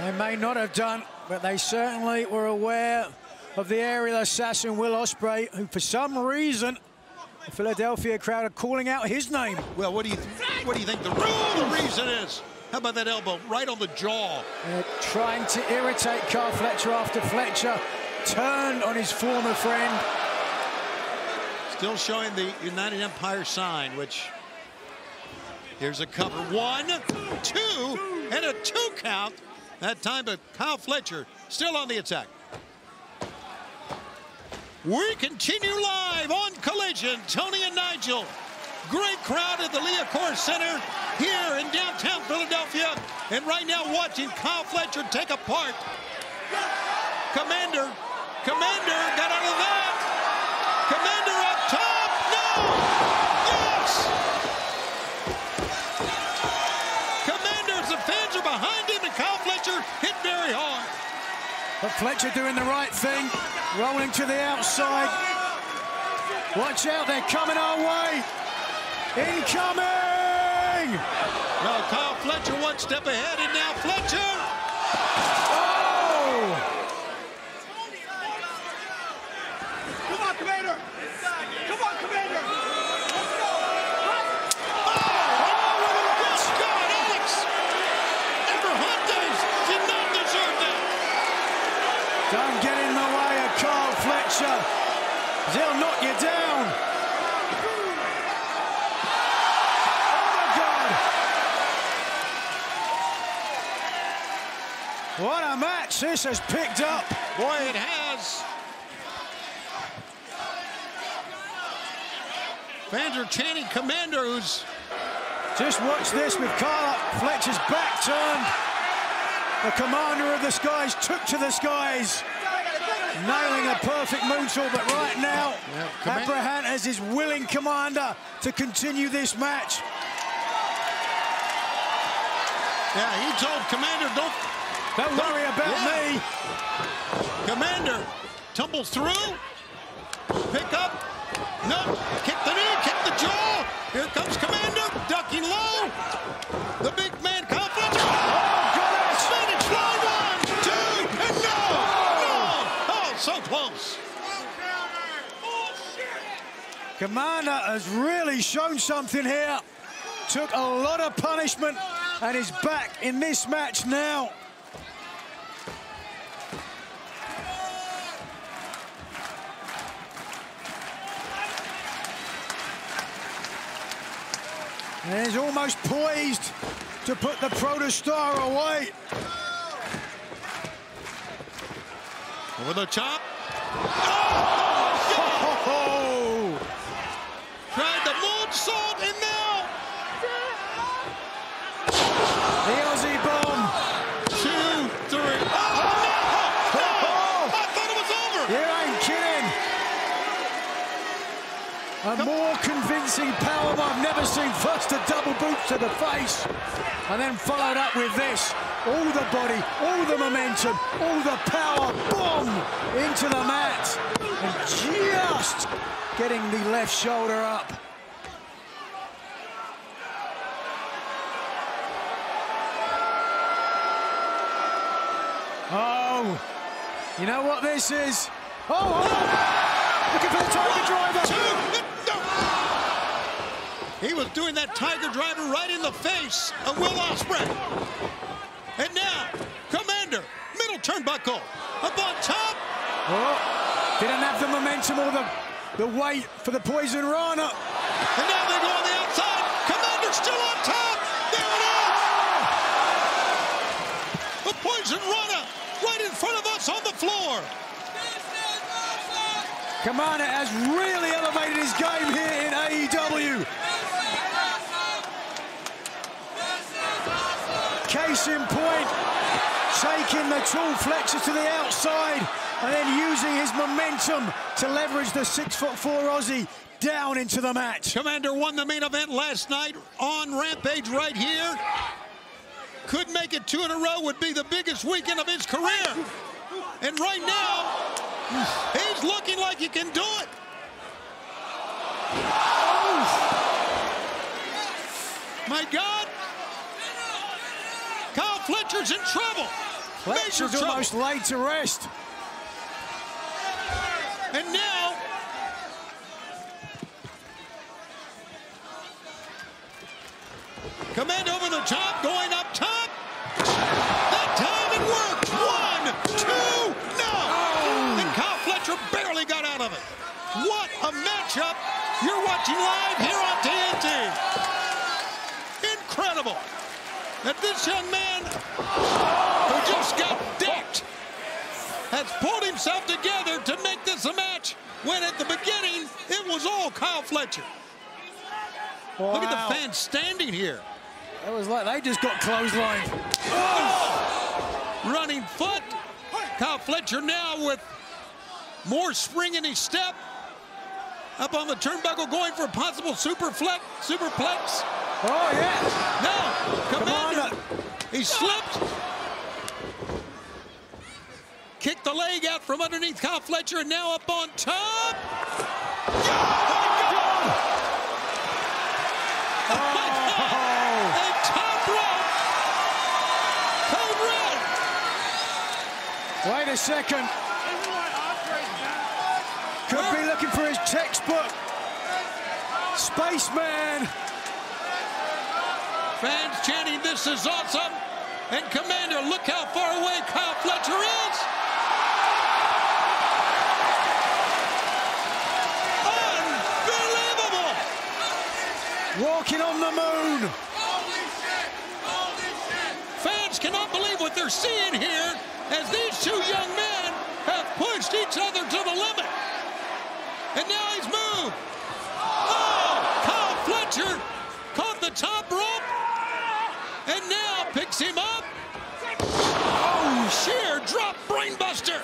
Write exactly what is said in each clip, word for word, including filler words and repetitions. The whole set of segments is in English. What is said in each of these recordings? They may not have done, but they certainly were aware of the aerial assassin, Will Ospreay, who for some reason, the Philadelphia crowd are calling out his name. Well, what do you, what do you think the, the reason is? How about that elbow? Right on the jaw. They're trying to irritate Kyle Fletcher after Fletcher turned on his former friend. Still showing the United Empire sign, which, here's a cover. One, two, and a two count that time, but Kyle Fletcher still on the attack. We continue live on Collision. Tony and Nigel. Great crowd at the Liacouras Center here in downtown Philadelphia. And right now watching Kyle Fletcher take apart Komander. Komander got out of that. Komander up top. No! Yes! Komander, the fans are behind him, and Kyle Fletcher hit very hard. But Fletcher doing the right thing, rolling to the outside. Watch out, they're coming our way. Incoming! Well, Kyle Fletcher one step ahead, and now Fletcher! Oh! Come on, Komander! Come on, Komander! Let's go! Oh! Oh! Yes, God, Alex! Amber Huntes did not deserve that! Don't get in the way of Kyle Fletcher. They'll knock you down. What a match this has picked up. Boy, it has. Fans are chanting Komander, who's... Just watch this with Kyle Fletcher's back turned. The Komander of the skies took to the skies. Nailing a perfect moonsault, but right now, yeah, Abrahantes is willing Komander to continue this match. Yeah, he told Komander, don't... Don't worry about yeah. me. Komander tumbles through. Pick up. No. Kick the knee. Kick the jaw. Here comes Komander. Ducking low. The big man. Kyle Fletcher. Oh, got it. Spinning fly. One, two, and no. Oh, no. Oh, so close. Komander has really shown something here. Took a lot of punishment and is back in this match now. And he's almost poised to put the ProtoStar away. With a chop. Oh! Yeah! Oh! Tried the moonsault and now. The Aussie bomb. Two, three. Oh! Oh! No! No! Oh! I thought it was over. You ain't kidding. A Come more convincing powerbomb I've never seen. First a double boot to the face, and then followed up with this. All the body, all the momentum, all the power, boom, into the mat. And just getting the left shoulder up. Oh, you know what this is? Oh, oh. Looking for the tiger driver. Two. He was doing that tiger driver right in the face of Will Ospreay. And now, Komander, middle turnbuckle, up on top. Oh, didn't have the momentum or the, the weight for the poison rana. And now they go on the outside. Komander still on top. There it is. The poison rana right in front of us on the floor. Komander has really elevated his game here in A E W. Case in point, taking the tall Fletcher to the outside and then using his momentum to leverage the six foot four Aussie down into the match. Komander won the main event last night on Rampage right here. Could make it two in a row, would be the biggest weekend of his career. And right now, he's looking like he can do it. My God. Fletcher's in trouble. Fletcher's almost laid to rest. And now... Komander over the top, going up top. That time it worked. One, two, no. Oh. And Kyle Fletcher barely got out of it. What a matchup. You're watching live here on T N T. Incredible. That this young man who just got decked has pulled himself together to make this a match when at the beginning it was all Kyle Fletcher. Wow. Look at the fans standing here. That was like they just got clotheslined. Oh! Oh! Running foot. Kyle Fletcher now with more spring in his step. Up on the turnbuckle, going for a possible superplex. Superplex. Oh yeah. Now, Komander. He slipped. Kicked the leg out from underneath Kyle Fletcher, and now up on top. Yeah! Oh. And top rope. Code red. Wait a second. Could be looking for his textbook. Spaceman. Fans chanting, this is awesome. And Komander, look how far away Kyle Fletcher is. Walking on the moon. Holy shit! Holy shit! Fans cannot believe what they're seeing here as these two young men have pushed each other to the limit. And now he's moved. Oh! Kyle Fletcher caught the top rope and now picks him up. Oh, sheer drop brainbuster.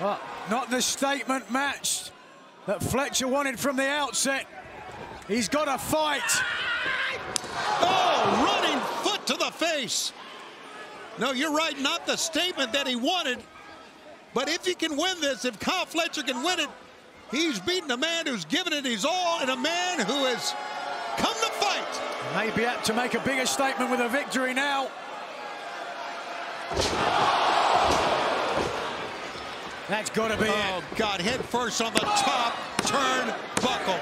What? Not the statement match that Fletcher wanted from the outset. He's got to fight. Oh, running foot to the face. No, you're right, not the statement that he wanted. But if he can win this, if Kyle Fletcher can win it, he's beaten a man who's given it his all and a man who has come to fight. May be apt to make a bigger statement with a victory now. That's got to be oh, it. Oh, God, head first on the top turnbuckle.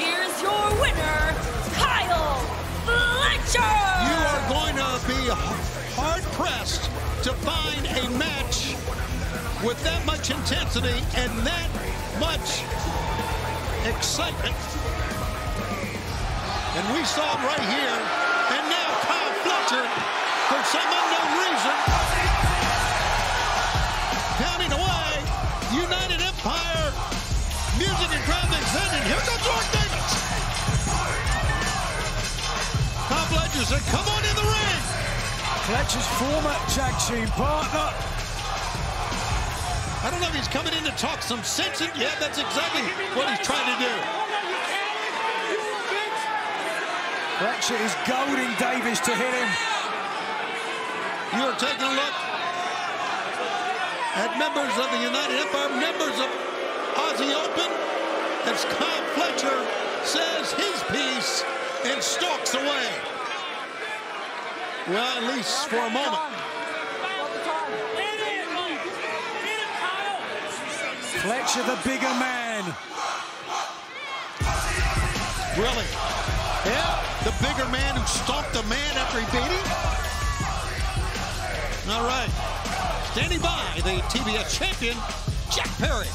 Here's your winner, Kyle Fletcher. You are going to be hard-pressed to find a match with that much intensity and that much excitement. And we saw it right here. And now Kyle Fletcher, for some unknown reason, counting away, United Empire, music and crowd mix ended. Here comes Mark Davis. Kyle Fletcher said, come on in the ring. Fletcher's former tag team partner. I don't know if he's coming in to talk some sense in. Yeah, that's exactly what he's trying to do. Fletcher is goading Davis to hit him. You are taking a look at members of the United Empire, members of Aussie Open, as Kyle Fletcher says his piece and stalks away. Well, at least for a moment. Fletcher, the bigger man. Really? Yeah, the bigger man who stalked the man after he beat him? All right. Standing by, the T B S champion, Jack Perry.